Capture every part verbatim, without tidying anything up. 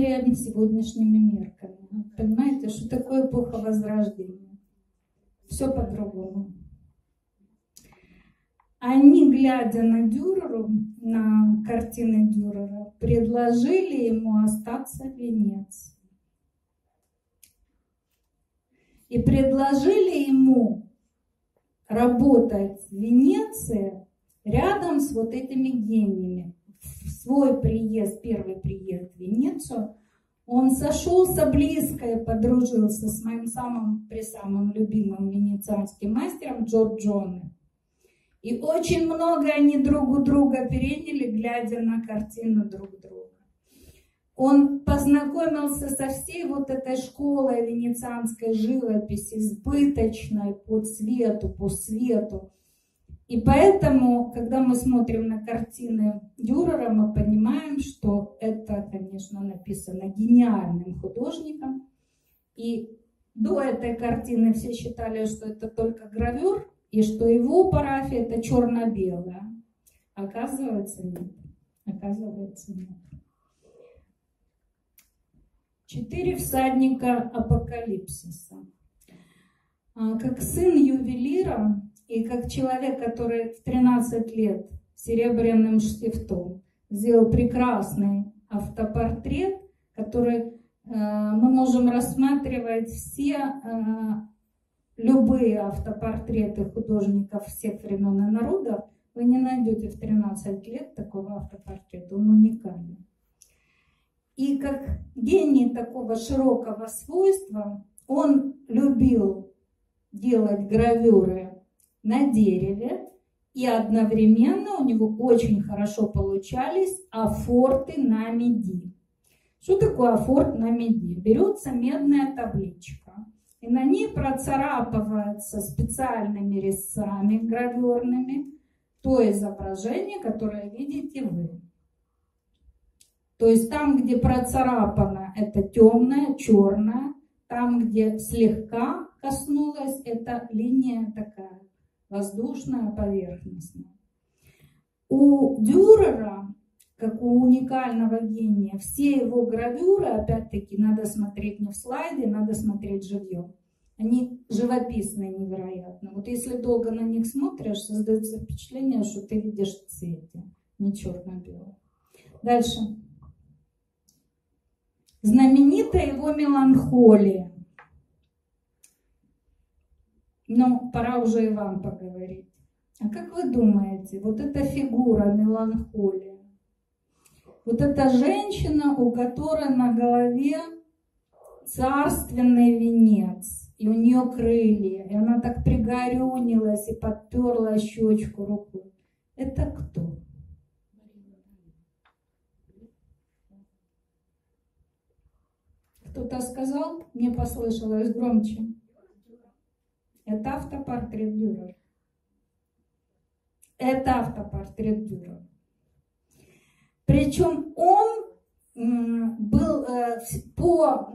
меряли сегодняшними мерками. Понимаете, что такое эпоха Возрождения? Все по-другому. Они, глядя на Дюрера, на картины Дюрера, предложили ему остаться в Венеции. И предложили ему работать в Венеции рядом с вот этими гениями. В свой приезд, первый приезд в Венецию, он сошелся близко и подружился с моим самым-пресамым любимым венецианским мастером Джорджоне. И очень много они друг у друга переняли, глядя на картину друг друга. Он познакомился со всей вот этой школой венецианской живописи, избыточной по цвету, по свету. И поэтому, когда мы смотрим на картины Дюрера, мы понимаем, что это, конечно, написано гениальным художником. И до этой картины все считали, что это только гравюр, и что его парафия – это черно-белая. Оказывается, нет. Оказывается, нет. Четыре всадника апокалипсиса. Как сын ювелира и как человек, который в тринадцать лет серебряным штифтом сделал прекрасный автопортрет, который э, мы можем рассматривать все, э, любые автопортреты художников всех времен и народов. Вы не найдете в тринадцать лет такого автопортрета, он уникальный. И как гений такого широкого свойства, он любил делать гравюры на дереве, и одновременно у него очень хорошо получались афорты на меди. Что такое афорт на меди? Берется медная табличка, и на ней процарапывается специальными резцами гравюрными то изображение, которое видите вы. То есть там, где процарапано, это темное, черное. Там, где слегка коснулась, это линия такая воздушная, поверхностная. У Дюрера, как у уникального гения, все его гравюры, опять-таки, надо смотреть не в слайде, надо смотреть живьем. Они живописные невероятно. Вот если долго на них смотришь, создается впечатление, что ты видишь в цвете, не черно-белое. Дальше. Знаменитая его «Меланхолия». Но пора уже и вам поговорить. А как вы думаете, вот эта фигура «Меланхолия», вот эта женщина, у которой на голове царственный венец, и у нее крылья, и она так пригорюнилась и подперла щечку рукой, это кто? Кто-то сказал, мне послышалось громче. Это автопортрет Дюрера. Это автопортрет Дюрера. Причем он был по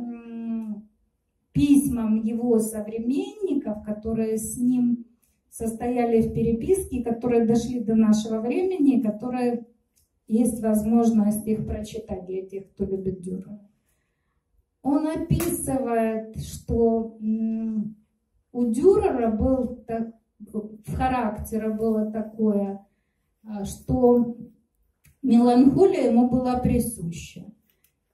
письмам его современников, которые с ним состояли в переписке, которые дошли до нашего времени, которые есть возможность их прочитать для тех, кто любит Дюрера. Он описывает, что у Дюрера был так, в характере было такое, что меланхолия ему была присуща.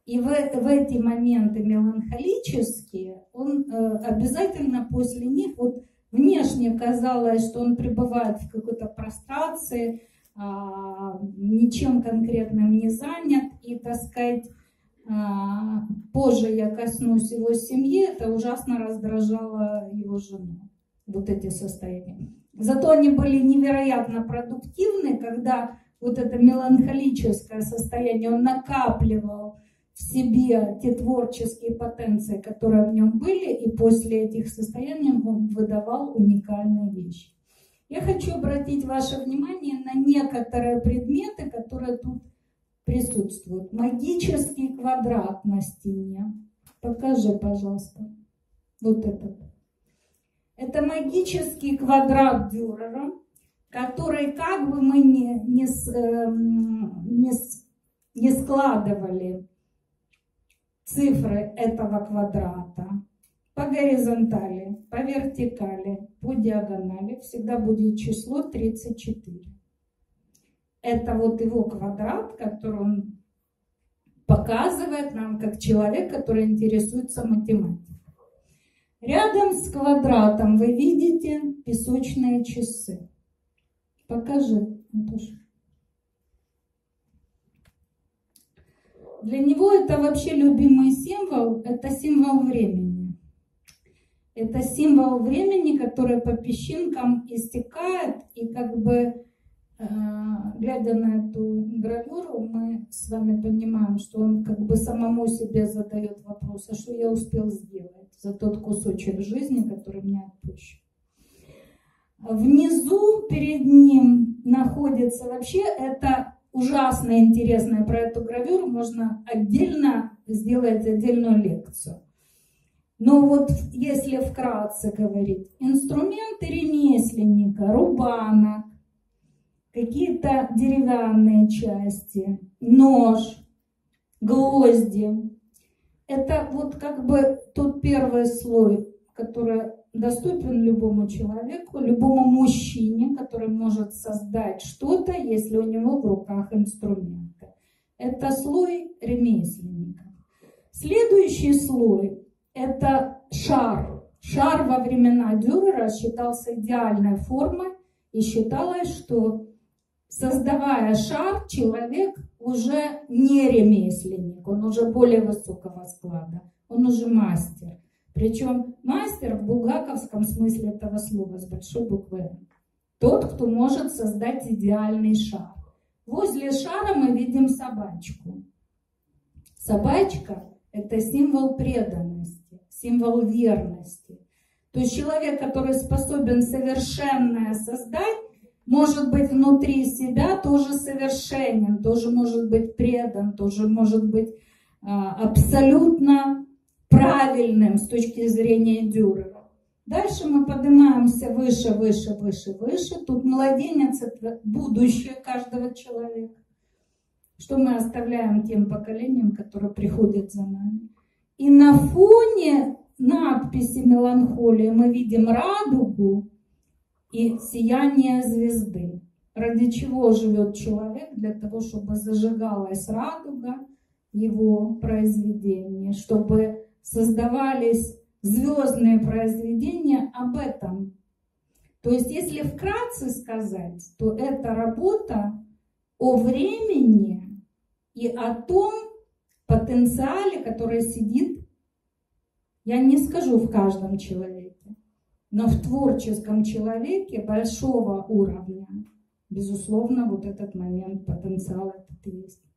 И в, в эти моменты меланхолические он обязательно после них, вот внешне казалось, что он пребывает в какой-то прострации, ничем конкретным не занят и, так сказать, позже я коснусь его семьи, это ужасно раздражало его жену, вот эти состояния. Зато они были невероятно продуктивны, когда вот это меланхолическое состояние, он накапливал в себе те творческие потенции, которые в нем были, и после этих состояний он выдавал уникальные вещи. Я хочу обратить ваше внимание на некоторые предметы, которые тут присутствует. Магический квадрат на стене. Покажи, пожалуйста. Вот этот. Это магический квадрат Дюрера, который как бы мы не, не, не, не складывали цифры этого квадрата по горизонтали, по вертикали, по диагонали всегда будет число тридцать четыре. Это вот его квадрат, который он показывает нам как человек, который интересуется математикой. Рядом с квадратом вы видите песочные часы. Покажи, Антоша. Для него это вообще любимый символ, это символ времени. Это символ времени, который по песчинкам истекает, и как бы, глядя на эту гравюру, мы с вами понимаем, что он как бы самому себе задает вопрос, а что я успел сделать за тот кусочек жизни, который мне отпущен. Внизу перед ним находится вообще это ужасно интересное, про эту гравюру можно отдельно сделать отдельную лекцию. Но вот если вкратце говорить, инструменты ремесленника, рубана, какие-то деревянные части, нож, гвозди. Это вот как бы тот первый слой, который доступен любому человеку, любому мужчине, который может создать что-то, если у него в руках инструменты. Это слой ремесленника. Следующий слой – это шар. Шар во времена Дюрера считался идеальной формой, и считалось, что создавая шар, человек уже не ремесленник, он уже более высокого склада, он уже мастер. Причем мастер в булгаковском смысле этого слова с большой буквы «М». Тот, кто может создать идеальный шар. Возле шара мы видим собачку. Собачка – это символ преданности, символ верности. То есть человек, который способен совершенное создать, может быть, внутри себя тоже совершенен, тоже может быть предан, тоже может быть а, абсолютно правильным с точки зрения Дюрера. Дальше мы поднимаемся выше, выше, выше, выше. Тут младенец – это будущее каждого человека. Что мы оставляем тем поколениям, которые приходят за нами. И на фоне надписи «Меланхолия» мы видим радугу и сияние звезды. Ради чего живет человек? Для того, чтобы зажигалась радуга его произведения, чтобы создавались звездные произведения об этом. То есть, если вкратце сказать, то это работа о времени и о том потенциале, который сидит, я не скажу в каждом человеке, но в творческом человеке большого уровня, безусловно, вот этот момент, потенциал этот есть.